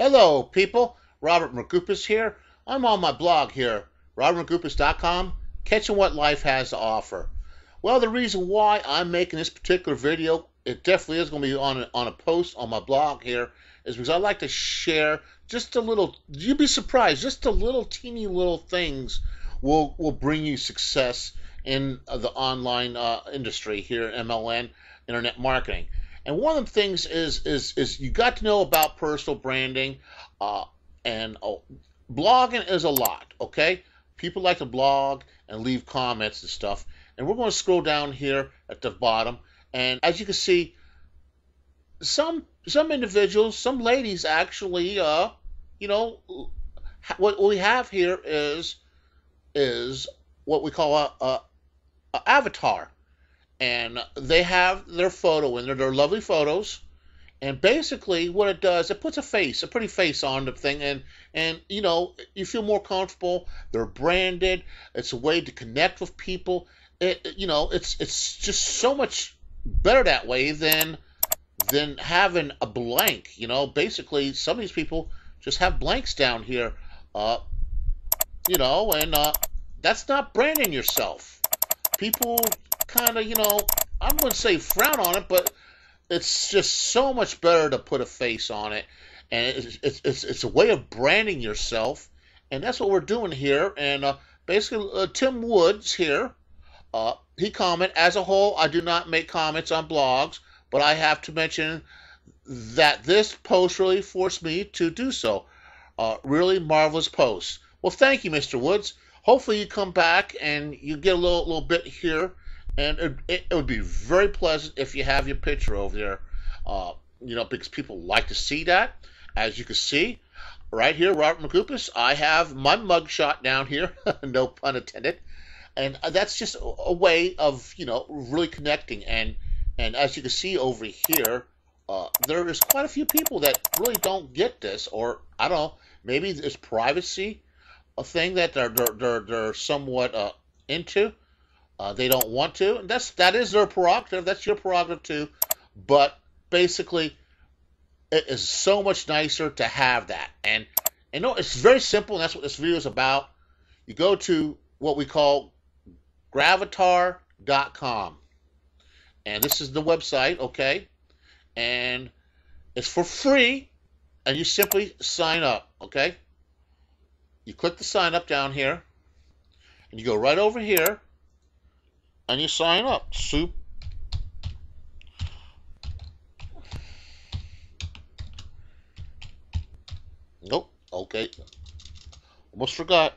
Hello, people. Robert Margopis here. I'm on my blog here, robertmargopis.com, catching what life has to offer. Well, the reason why I'm making this particular video, it definitely is going to be on a post on my blog here, is because I like to share just a little, you'd be surprised, just the little teeny little things will bring you success in the online industry here at MLM, Internet Marketing. And one of the things is you got to know about personal branding, and blogging is a lot, okay? People like to blog and leave comments and stuff. And we're going to scroll down here at the bottom. And as you can see, some individuals, some ladies actually, you know, what we have here is what we call a avatar. And they have their photo in there, their lovely photos. And basically what it does, it puts a face, a pretty face on the thing. And you know, you feel more comfortable. They're branded. It's a way to connect with people. It, you know, it's just so much better that way than having a blank. You know, basically some of these people just have blanks down here. You know, and that's not branding yourself. People kind of, you know, I'm going to say frown on it, but it's just so much better to put a face on it, and it's a way of branding yourself, and that's what we're doing here. And basically, Tim Woods here, he commented, as a whole, I do not make comments on blogs, but I have to mention that this post really forced me to do so. Really marvelous post. Well, thank you, Mr. Woods. Hopefully you come back and you get a little bit here. And it would be very pleasant if you have your picture over there, you know, because people like to see that. As you can see, right here, Robert Margopis, I have my mugshot down here, no pun intended. And that's just a way of, you know, really connecting. And as you can see over here, there is quite a few people that really don't get this, or I don't know, maybe it's privacy, a thing that they're somewhat into. They don't want to, and that is their prerogative. That's your prerogative too. But basically, it is so much nicer to have that. And no, it's very simple, and that's what this video is about. You go to what we call Gravatar.com, and this is the website, okay? And it's for free, and you simply sign up, okay? You click the sign up down here, and you go right over here. And you sign up. Nope. Okay. Almost forgot.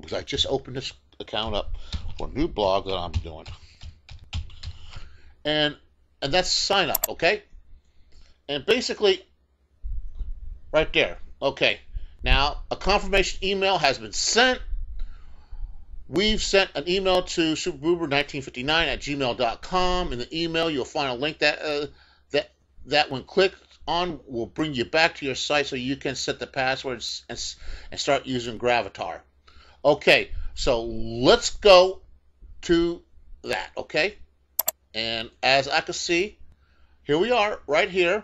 Because I just opened this account up for a new blog that I'm doing. And that's sign up, okay? And basically, right there. Okay. Now, a confirmation email has been sent. We've sent an email to super-boomer1959@gmail.com. In the email, you'll find a link that that when clicked on will bring you back to your site so you can set the passwords and start using Gravatar. Okay, so let's go to that, okay? And as I can see, here we are right here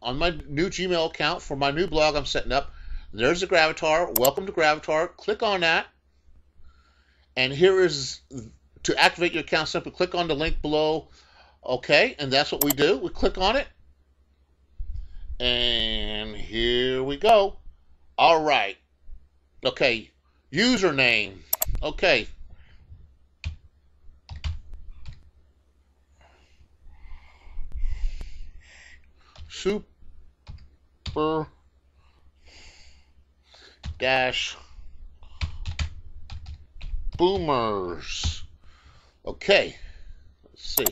on my new Gmail account for my new blog I'm setting up. There's the Gravatar. Welcome to Gravatar. Click on that. And here is, to activate your account, simply click on the link below, okay? And that's what we do. We click on it, and here we go. All right, okay, username, okay. Super-boomers. Okay, let's see.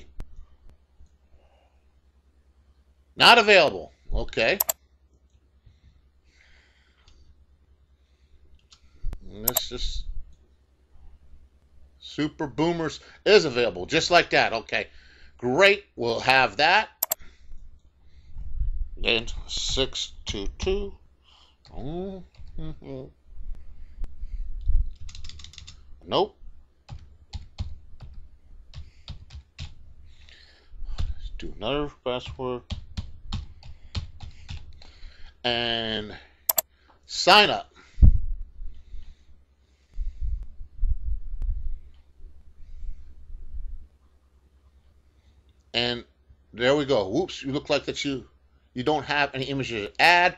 Not available. Okay. And this is Super Boomers is available, just like that. Okay, great. We'll have that. And 622. Mm-hmm. Nope. Let's do another password. and sign up. And there we go. Whoops, you look like that you don't have any images. Add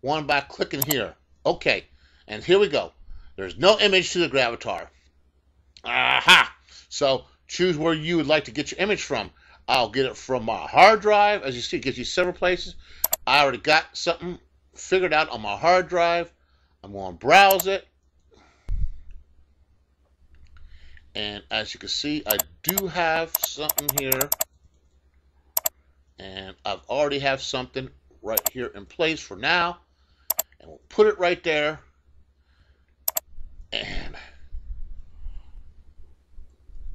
one by clicking here. Okay, and here we go. There's no image to the Gravatar. Aha! So choose where you would like to get your image from. I'll get it from my hard drive. As you see, it gives you several places. I already got something figured out on my hard drive. I'm going to browse it. And as you can see, I do have something here. And I've already have something right here in place for now. And we'll put it right there. And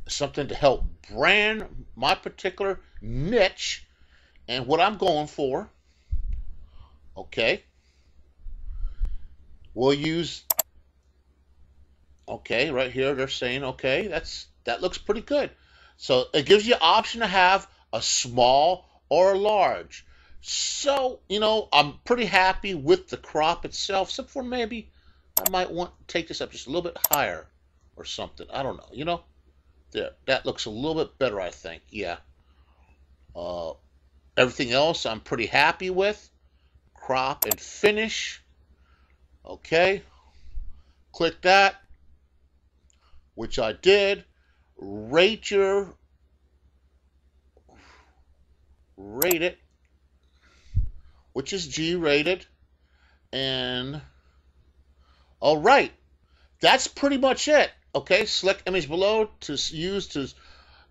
something to help brand my particular niche and what I'm going for. Okay. We'll use, okay, right here they're saying, okay, that looks pretty good. So it gives you an option to have a small or a large. So, you know, I'm pretty happy with the crop itself, except for maybe I might want to take this up just a little bit higher or something. I don't know, you know. There, that looks a little bit better, I think. Yeah. Everything else I'm pretty happy with. Crop and finish. Okay. Click that, which I did. Rate it, which is G rated, and all right, that's pretty much it. Okay, select image below to use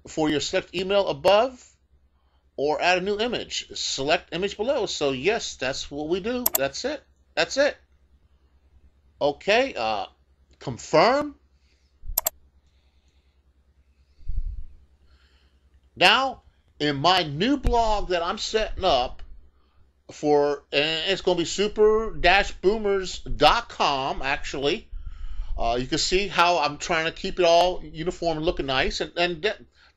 for your select email above, or add a new image. Select image below. So yes, that's what we do. That's it. That's it. Okay, confirm. Now, in my new blog that I'm setting up for, and it's going to be super-boomers.com, actually. You can see how I'm trying to keep it all uniform and looking nice. And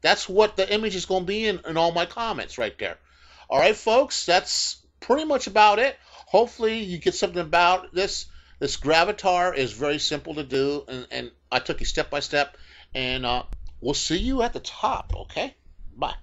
that's what the image is going to be in all my comments right there. All right, folks, that's pretty much about it. Hopefully you get something about this. This Gravatar is very simple to do, and I took you step by step. And we'll see you at the top, okay? Bye.